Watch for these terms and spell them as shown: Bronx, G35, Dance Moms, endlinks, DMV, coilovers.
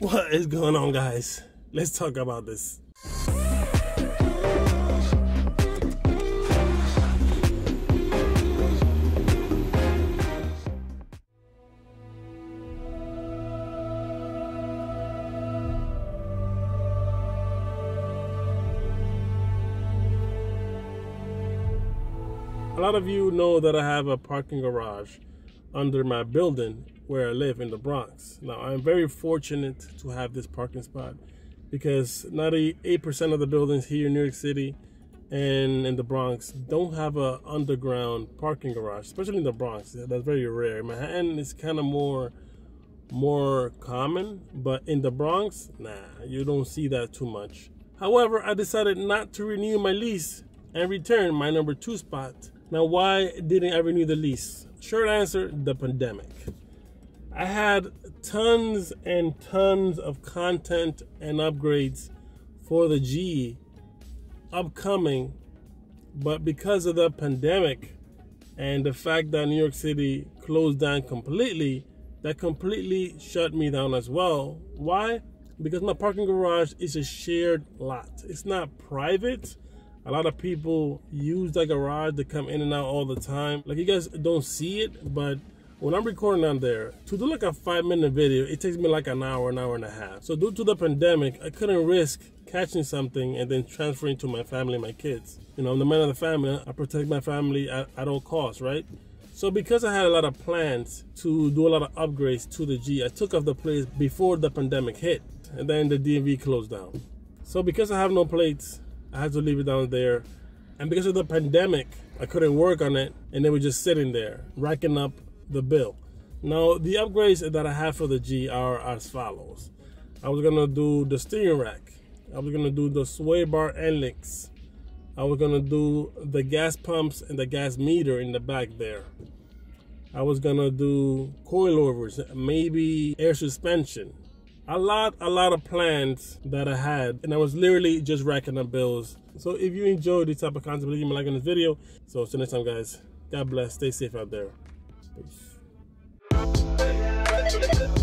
What is going on, guys? Let's talk about this. A lot of you know that I have a parking garage under my building where I live in the Bronx. Now, I'm very fortunate to have this parking spot because 98% of the buildings here in New York City and in the Bronx don't have an underground parking garage, especially in the Bronx. That's very rare. In Manhattan, it's kind of more common, but in the Bronx, nah, you don't see that too much. However, I decided not to renew my lease and return my number 2 spot. Now, why didn't I renew the lease? Short answer, the pandemic. I had tons and tons of content and upgrades for the G upcoming, but because of the pandemic and the fact that New York City closed down completely, that completely shut me down as well. Why? Because my parking garage is a shared lot. It's not private. A lot of people use that garage to come in and out all the time. Like, you guys don't see it, but when I'm recording on there, to do like a 5-minute video, it takes me like an hour and a half. So due to the pandemic, I couldn't risk catching something and then transferring to my family and my kids. You know, I'm the man of the family. I protect my family at all costs, right? So because I had a lot of plans to do a lot of upgrades to the G, I took off the plates before the pandemic hit, and then the DMV closed down. So because I have no plates, I had to leave it down there. And because of the pandemic, I couldn't work on it, and they were just sitting there, racking up the bill. Now, the upgrades that I have for the G are as follows. I was gonna do the steering rack. I was gonna do the sway bar endlinks. I was gonna do the gas pumps and the gas meter in the back there. I was gonna do coilovers, maybe air suspension. A lot of plans that I had, and I was literally just racking up bills. So if you enjoy this type of content, please leave a like on this video. So until next time, guys, God bless, stay safe out there. Peace.